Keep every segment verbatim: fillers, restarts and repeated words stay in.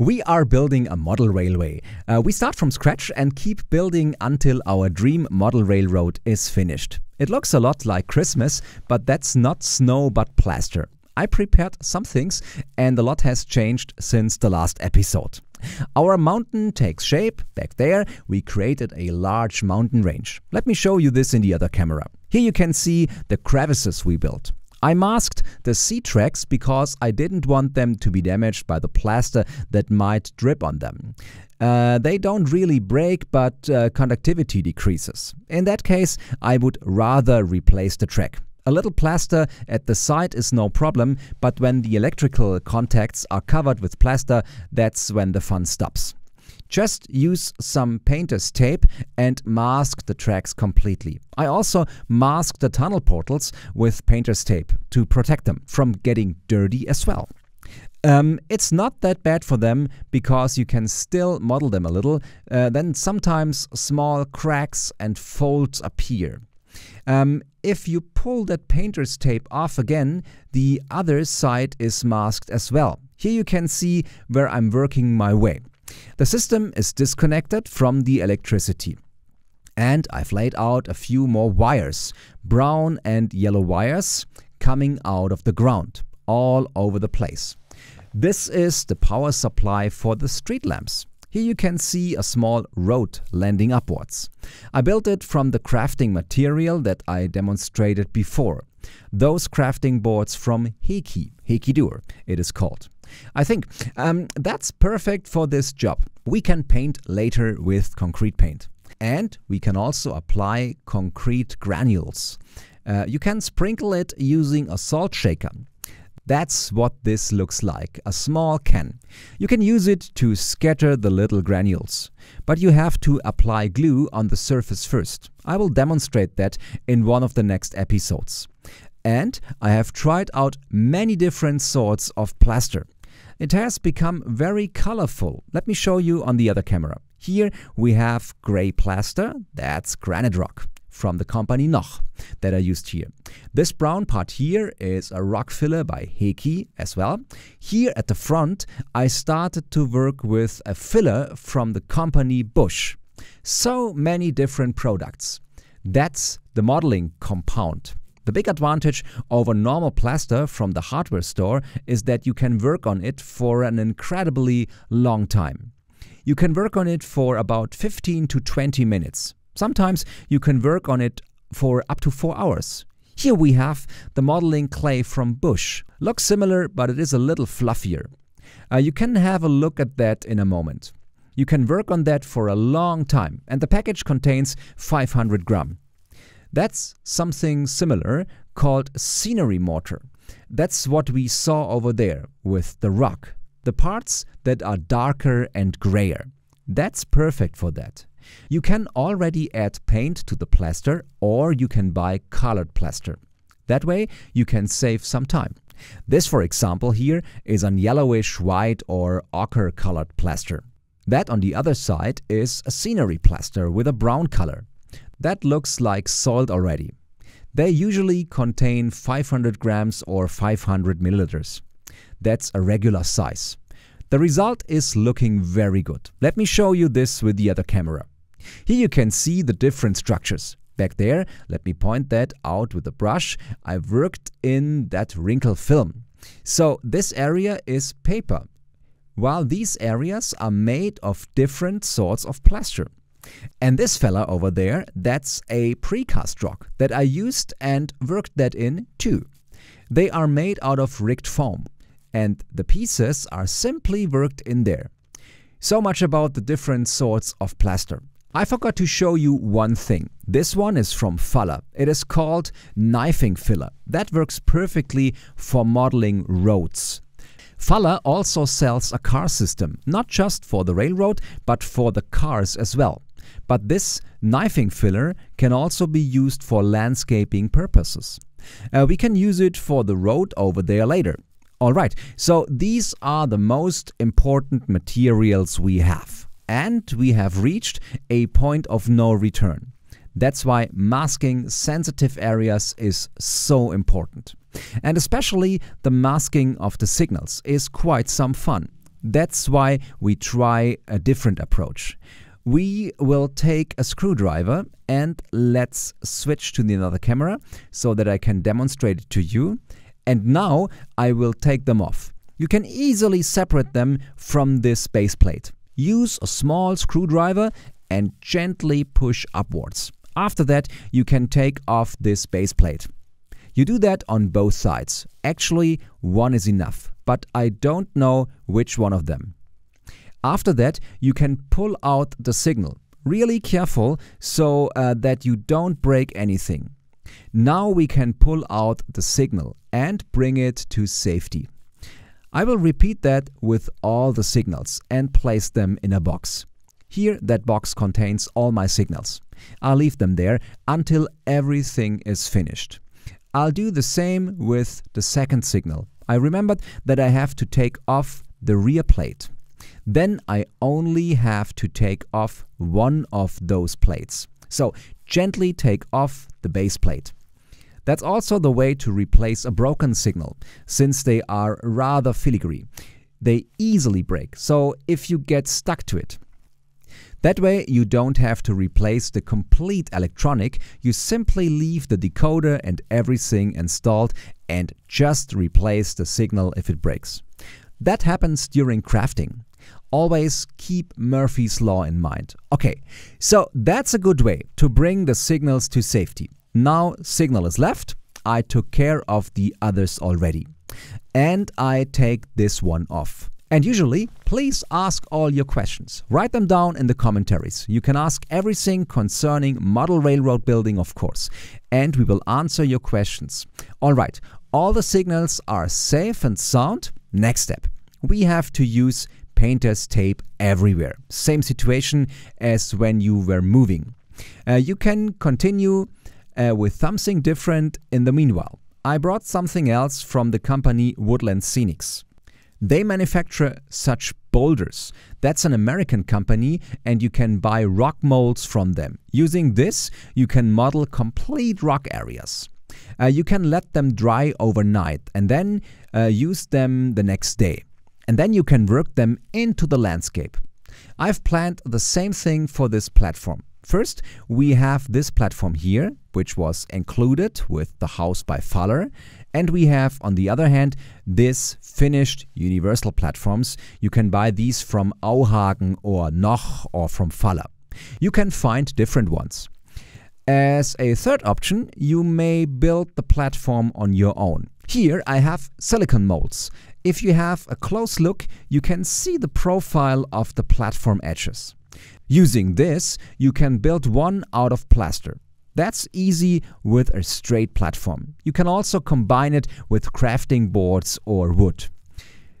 We are building a model railway. Uh, we start from scratch and keep building until our dream model railroad is finished. It looks a lot like Christmas, but that's not snow but plaster. I prepared some things and a lot has changed since the last episode. Our mountain takes shape. Back there we created a large mountain range. Let me show you this in the other camera. Here you can see the crevices we built. I masked the sea tracks because I didn't want them to be damaged by the plaster that might drip on them. Uh, they don't really break, but uh, conductivity decreases. In that case, I would rather replace the track. A little plaster at the side is no problem, but when the electrical contacts are covered with plaster, that's when the fun stops. Just use some painter's tape and mask the tracks completely. I also masked the tunnel portals with painter's tape to protect them from getting dirty as well. Um, it's not that bad for them because you can still model them a little, uh, then sometimes small cracks and folds appear. Um, if you pull that painter's tape off again, the other side is masked as well. Here you can see where I'm working my way. The system is disconnected from the electricity. And I've laid out a few more wires, brown and yellow wires, coming out of the ground, all over the place. This is the power supply for the street lamps. Here you can see a small road landing upwards. I built it from the crafting material that I demonstrated before. Those crafting boards from Heki, Hekidur it is called. I think um, that's perfect for this job. We can paint later with concrete paint. And we can also apply concrete granules. Uh, you can sprinkle it using a salt shaker. That's what this looks like, a small can. You can use it to scatter the little granules. But you have to apply glue on the surface first. I will demonstrate that in one of the next episodes. And I have tried out many different sorts of plaster. It has become very colorful. Let me show you on the other camera. Here we have gray plaster, that's granite rock from the company Noch that I used here. This brown part here is a rock filler by Heki as well. Here at the front I started to work with a filler from the company Busch. So many different products. That's the modeling compound. The big advantage over normal plaster from the hardware store is that you can work on it for an incredibly long time. You can work on it for about fifteen to twenty minutes. Sometimes you can work on it for up to four hours. Here we have the modeling clay from Busch. Looks similar, but it is a little fluffier. Uh, you can have a look at that in a moment. You can work on that for a long time, and the package contains five hundred grams. That's something similar called scenery mortar. That's what we saw over there with the rock. The parts that are darker and grayer. That's perfect for that. You can already add paint to the plaster or you can buy colored plaster. That way you can save some time. This, for example, here is a yellowish white or ochre colored plaster. That on the other side is a scenery plaster with a brown color. That looks like salt already. They usually contain five hundred grams or five hundred milliliters. That's a regular size. The result is looking very good. Let me show you this with the other camera. Here you can see the different structures. Back there, let me point that out with a brush. I worked in that wrinkle film. So this area is paper, while these areas are made of different sorts of plaster. And this fella over there, that's a precast rock that I used and worked that in too. They are made out of rigged foam and the pieces are simply worked in there. So much about the different sorts of plaster. I forgot to show you one thing. This one is from Faller. It is called knifing filler. That works perfectly for modeling roads. Faller also sells a car system, not just for the railroad, but for the cars as well. But this knifing filler can also be used for landscaping purposes. Uh, we can use it for the road over there later. Alright, so these are the most important materials we have. And we have reached a point of no return. That's why masking sensitive areas is so important. And especially the masking of the signals is quite some fun. That's why we try a different approach. We will take a screwdriver and let's switch to the another camera so that I can demonstrate it to you. And now I will take them off. You can easily separate them from this base plate. Use a small screwdriver and gently push upwards. After that, you can take off this base plate. You do that on both sides. Actually, one is enough, but I don't know which one of them. After that, you can pull out the signal. Really careful so uh, that you don't break anything. Now we can pull out the signal and bring it to safety. I will repeat that with all the signals and place them in a box. Here, that box contains all my signals. I'll leave them there until everything is finished. I'll do the same with the second signal. I remembered that I have to take off the rear plate. Then I only have to take off one of those plates. So gently take off the base plate. That's also the way to replace a broken signal, since they are rather filigree. They easily break, so if you get stuck to it. That way you don't have to replace the complete electronic, you simply leave the decoder and everything installed and just replace the signal if it breaks. That happens during crafting. Always keep Murphy's Law in mind. Okay, so that's a good way to bring the signals to safety. Now signal is left, I took care of the others already. And I take this one off. And usually, please ask all your questions. Write them down in the commentaries. You can ask everything concerning model railroad building, of course. And we will answer your questions. All right, all the signals are safe and sound. Next step, we have to use painter's tape everywhere. Same situation as when you were moving. Uh, you can continue uh, with something different in the meanwhile. I brought something else from the company Woodland Scenics. They manufacture such boulders. That's an American company and you can buy rock molds from them. Using this, you can model complete rock areas. Uh, you can let them dry overnight and then uh, use them the next day. And then you can work them into the landscape. I've planned the same thing for this platform. First, we have this platform here, which was included with the house by Faller. And we have, on the other hand, this finished universal platforms. You can buy these from Auhagen or Noch or from Faller. You can find different ones. As a third option, you may build the platform on your own. Here I have silicon molds. If you have a close look, you can see the profile of the platform edges. Using this, you can build one out of plaster. That's easy with a straight platform. You can also combine it with crafting boards or wood.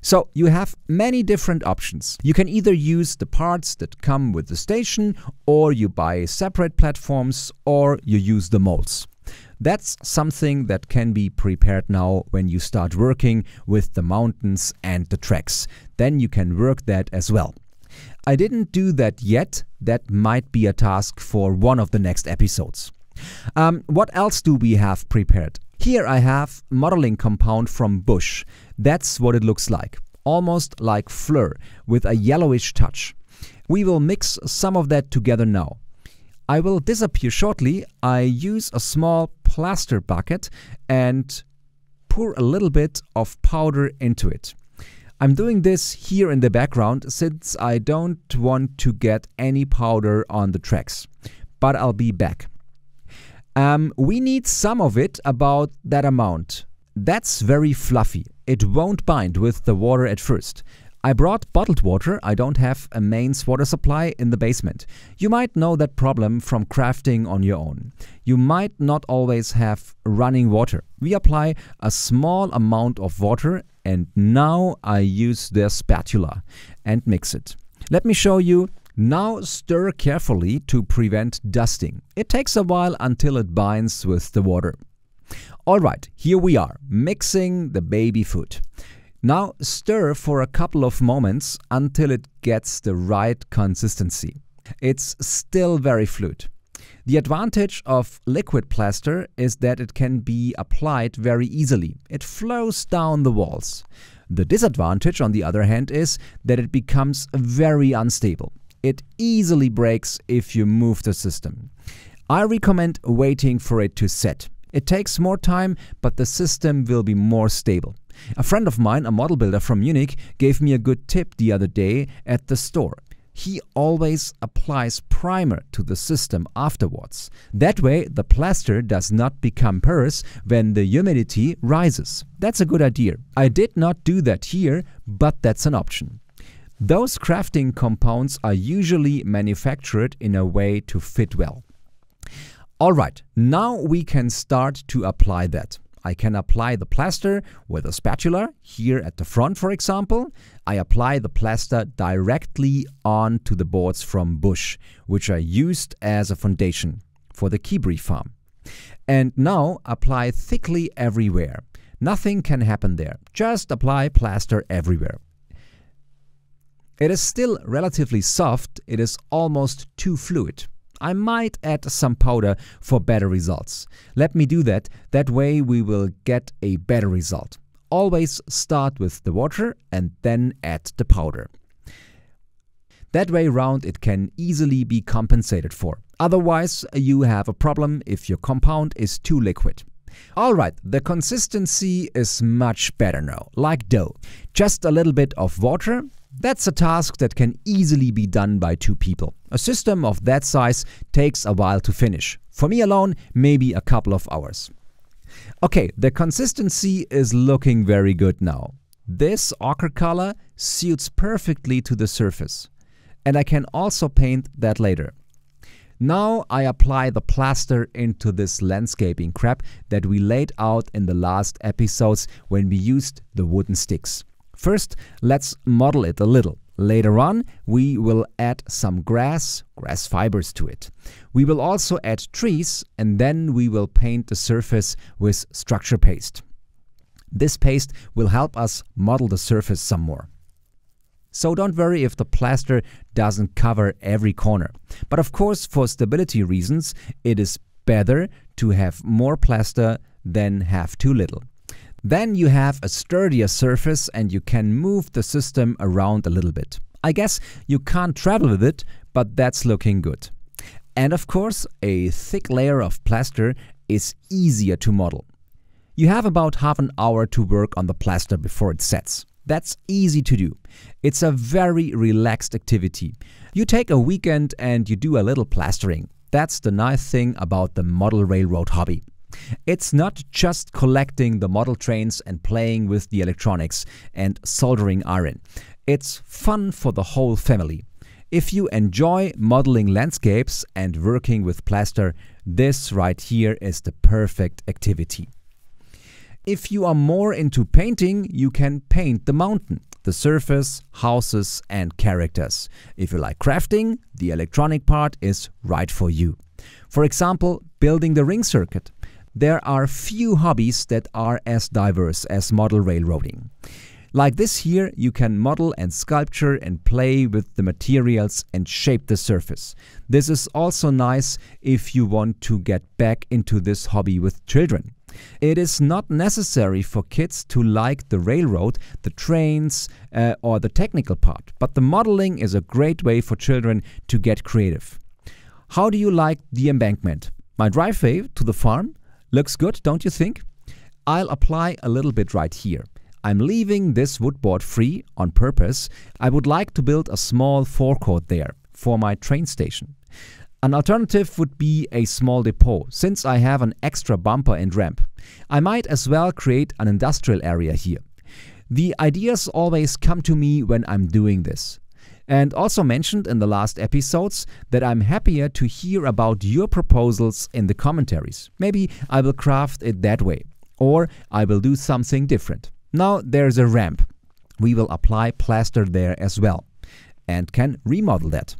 So you have many different options. You can either use the parts that come with the station, or you buy separate platforms, or you use the molds. That's something that can be prepared now when you start working with the mountains and the tracks. Then you can work that as well. I didn't do that yet. That might be a task for one of the next episodes. Um, what else do we have prepared? Here I have modeling compound from Busch. That's what it looks like. Almost like Fleur with a yellowish touch. We will mix some of that together now. I will disappear shortly. I use a small plaster bucket and pour a little bit of powder into it. I'm doing this here in the background since I don't want to get any powder on the tracks. But I'll be back. Um, we need some of it, about that amount. That's very fluffy. It won't bind with the water at first. I brought bottled water. I don't have a mains water supply in the basement. You might know that problem from crafting on your own. You might not always have running water. We apply a small amount of water and now I use the spatula and mix it. Let me show you. Now stir carefully to prevent dusting. It takes a while until it binds with the water. Alright, here we are, mixing the baby food. Now stir for a couple of moments until it gets the right consistency. It's still very fluid. The advantage of liquid plaster is that it can be applied very easily. It flows down the walls. The disadvantage, on the other hand, is that it becomes very unstable. It easily breaks if you move the system. I recommend waiting for it to set. It takes more time, but the system will be more stable. A friend of mine, a model builder from Munich, gave me a good tip the other day at the store. He always applies primer to the system afterwards. That way the plaster does not become porous when the humidity rises. That's a good idea. I did not do that here, but that's an option. Those crafting compounds are usually manufactured in a way to fit well. Alright, now we can start to apply that. I can apply the plaster with a spatula, here at the front for example. I apply the plaster directly onto the boards from Busch, which I used as a foundation for the Kibri farm. And now apply thickly everywhere. Nothing can happen there, just apply plaster everywhere. It is still relatively soft, it is almost too fluid. I might add some powder for better results. Let me do that, that way we will get a better result. Always start with the water and then add the powder. That way round it can easily be compensated for. Otherwise you have a problem if your compound is too liquid. Alright, the consistency is much better now, like dough. Just a little bit of water. That's a task that can easily be done by two people. A system of that size takes a while to finish. For me alone, maybe a couple of hours. Okay, the consistency is looking very good now. This ochre color suits perfectly to the surface. And I can also paint that later. Now I apply the plaster into this landscaping crap that we laid out in the last episodes when we used the wooden sticks. First, let's model it a little. Later on, we will add some grass, grass fibers to it. We will also add trees and then we will paint the surface with structure paste. This paste will help us model the surface some more. So don't worry if the plaster doesn't cover every corner. But of course, for stability reasons, it is better to have more plaster than have too little. Then you have a sturdier surface and you can move the system around a little bit. I guess you can't travel with it, but that's looking good. And of course, a thick layer of plaster is easier to model. You have about half an hour to work on the plaster before it sets. That's easy to do. It's a very relaxed activity. You take a weekend and you do a little plastering. That's the nice thing about the model railroad hobby. It's not just collecting the model trains and playing with the electronics and soldering iron. It's fun for the whole family. If you enjoy modeling landscapes and working with plaster, this right here is the perfect activity. If you are more into painting, you can paint the mountain, the surface, houses and characters. If you like crafting, the electronic part is right for you. For example, building the ring circuit. There are few hobbies that are as diverse as model railroading. Like this here, you can model and sculpture and play with the materials and shape the surface. This is also nice if you want to get back into this hobby with children. It is not necessary for kids to like the railroad, the trains, uh, or the technical part, but the modeling is a great way for children to get creative. How do you like the embankment? My driveway to the farm? Looks good, don't you think? I'll apply a little bit right here. I'm leaving this woodboard free on purpose. I would like to build a small forecourt there for my train station. An alternative would be a small depot, since I have an extra bumper and ramp. I might as well create an industrial area here. The ideas always come to me when I'm doing this. And also mentioned in the last episodes that I'm happier to hear about your proposals in the commentaries. Maybe I will craft it that way, or I will do something different. Now there's a ramp. We will apply plaster there as well and can remodel that.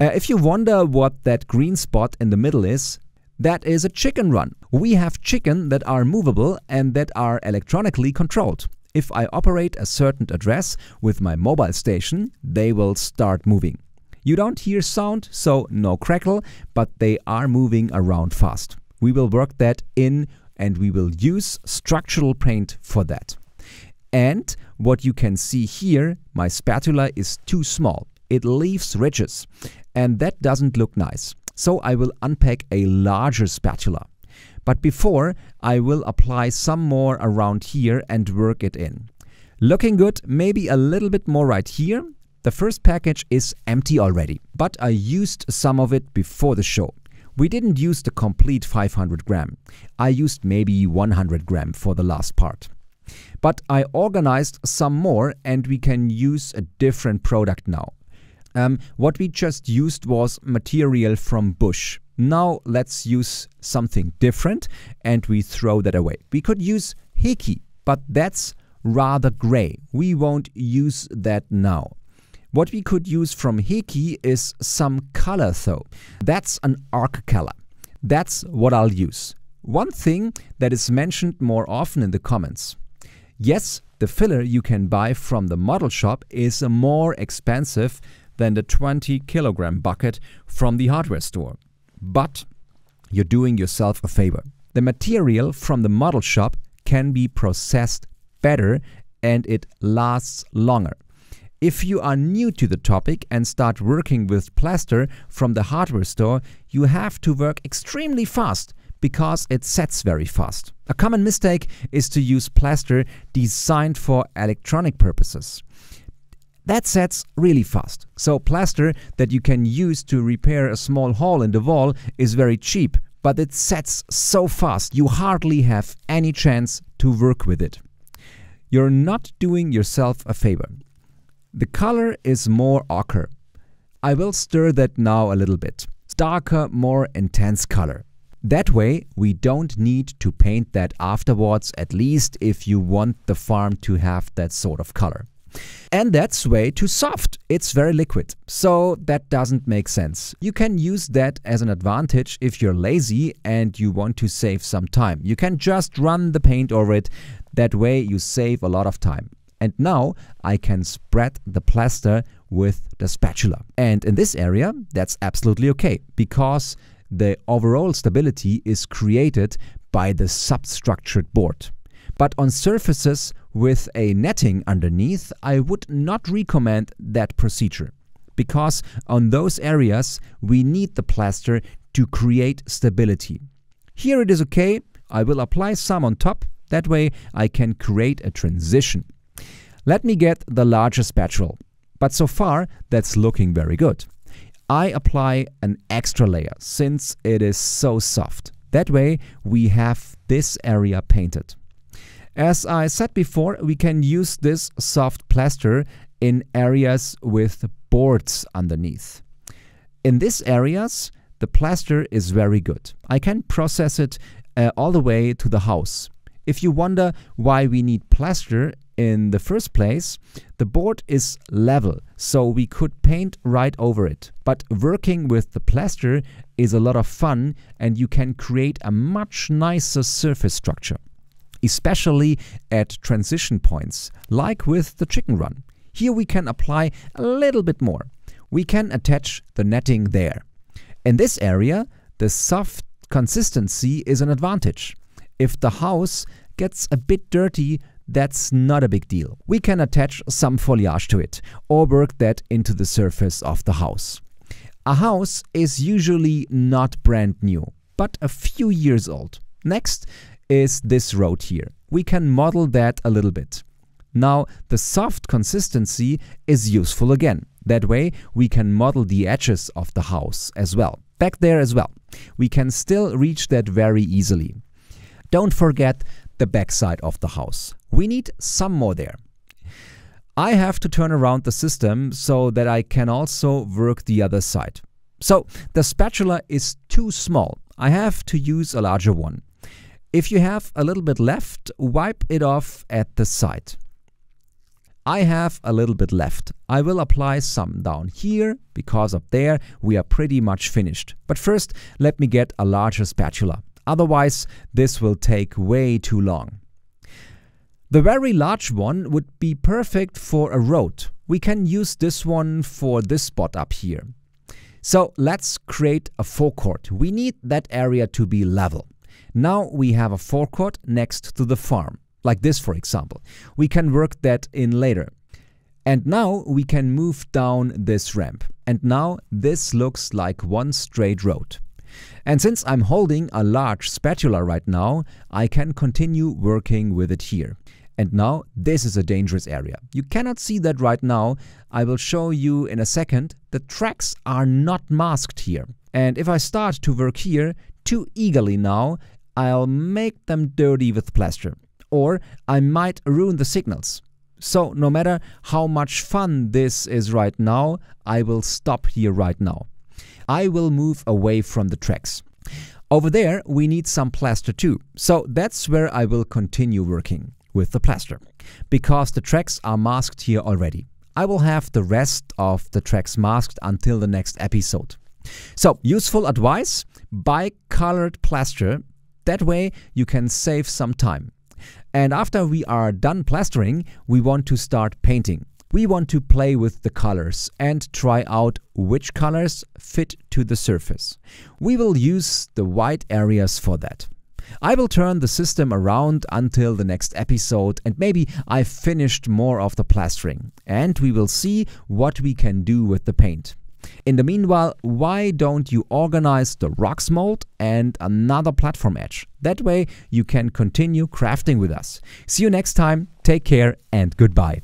Uh, if you wonder what that green spot in the middle is, that is a chicken run. We have chicken that are movable and that are electronically controlled. If I operate a certain address with my mobile station, they will start moving. You don't hear sound, so no crackle, but they are moving around fast. We will work that in and we will use structural paint for that. And what you can see here, my spatula is too small. It leaves ridges, and that doesn't look nice. So I will unpack a larger spatula. But before, I will apply some more around here and work it in. Looking good, maybe a little bit more right here. The first package is empty already, but I used some of it before the show. We didn't use the complete five hundred gram. I used maybe one hundred gram for the last part. But I organized some more and we can use a different product now. Um, what we just used was material from Busch. Now let's use something different and we throw that away. We could use Heki, but that's rather gray. We won't use that now. What we could use from Heki is some color though. That's an arc color. That's what I'll use. One thing that is mentioned more often in the comments. Yes, the filler you can buy from the model shop is more expensive than the twenty kilogram bucket from the hardware store. But you're doing yourself a favor. The material from the model shop can be processed better and it lasts longer. If you are new to the topic and start working with plaster from the hardware store, you have to work extremely fast because it sets very fast. A common mistake is to use plaster designed for electronic purposes. That sets really fast. So plaster that you can use to repair a small hole in the wall is very cheap, but it sets so fast you hardly have any chance to work with it. You're not doing yourself a favor. The color is more ochre. I will stir that now a little bit. Darker, more intense color. That way we don't need to paint that afterwards, at least if you want the farm to have that sort of color. And that's way too soft. It's very liquid. So that doesn't make sense. You can use that as an advantage if you're lazy and you want to save some time. You can just run the paint over it. That way you save a lot of time. And now I can spread the plaster with the spatula. And in this area, that's absolutely okay because the overall stability is created by the substructured board. But on surfaces with a netting underneath, I would not recommend that procedure because on those areas we need the plaster to create stability. Here it is okay. I will apply some on top. That way I can create a transition. Let me get the larger spatula. But so far that's looking very good. I apply an extra layer since it is so soft. That way we have this area painted. As I said before, we can use this soft plaster in areas with boards underneath. In these areas, the plaster is very good. I can process it uh, all the way to the house. If you wonder why we need plaster in the first place, the board is level, so we could paint right over it. But working with the plaster is a lot of fun and you can create a much nicer surface structure. Especially at transition points, like with the chicken run. Here we can apply a little bit more. We can attach the netting there. In this area, the soft consistency is an advantage. If the house gets a bit dirty, that's not a big deal. We can attach some foliage to it or work that into the surface of the house. A house is usually not brand new, but a few years old. Next is this road here. We can model that a little bit. Now the soft consistency is useful again. That way we can model the edges of the house as well. Back there as well. We can still reach that very easily. Don't forget the backside of the house. We need some more there. I have to turn around the system so that I can also work the other side. So the spatula is too small. I have to use a larger one. If you have a little bit left, wipe it off at the side. I have a little bit left. I will apply some down here because up there we are pretty much finished. But first, let me get a larger spatula. Otherwise, this will take way too long. The very large one would be perfect for a road. We can use this one for this spot up here. So let's create a forecourt. We need that area to be level. Now we have a forecourt next to the farm. like this for example. We can work that in later. And now we can move down this ramp. And now this looks like one straight road. And since I'm holding a large spatula right now, I can continue working with it here. And now this is a dangerous area. You cannot see that right now. I will show you in a second. The tracks are not masked here. And if I start to work here too eagerly now, I'll make them dirty with plaster. Or I might ruin the signals. So no matter how much fun this is right now, I will stop here right now. I will move away from the tracks. Over there we need some plaster too. So that's where I will continue working with the plaster. Because the tracks are masked here already. I will have the rest of the tracks masked until the next episode. So useful advice, buy colored plaster. That way you can save some time. And after we are done plastering, we want to start painting. We want to play with the colors and try out which colors fit to the surface. We will use the white areas for that. I will turn the system around until the next episode and maybe I've finished more of the plastering and we will see what we can do with the paint. In the meanwhile, why don't you organize the rocks mold and another platform edge? That way you can continue crafting with us. See you next time, take care and goodbye.